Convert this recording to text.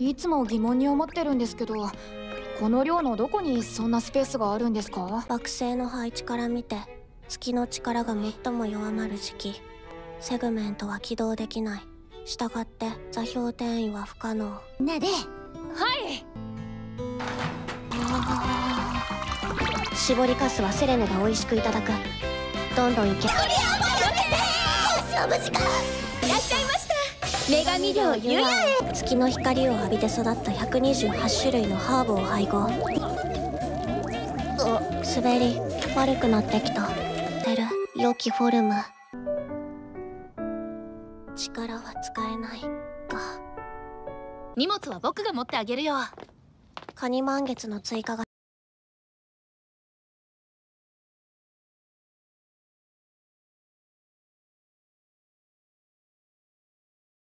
いつも疑問に思ってるんですけど、この寮のどこにそんなスペースがあるんですか？惑星の配置から見て、月の力が最も弱まる時期、セグメントは起動できない。したがって座標転移は不可能。ねで、はい。絞りかすはセレネが美味しくいただく。どんどんいけ。こりゃまだね、星の無時間。いらっしゃいました、女神寮ゆらへ。月の光を浴びて育った128種類のハーブを配合。滑り悪くなってきた。出る良きフォルム。力は使えないか。荷物は僕が持ってあげるよ。カニ満月の追加が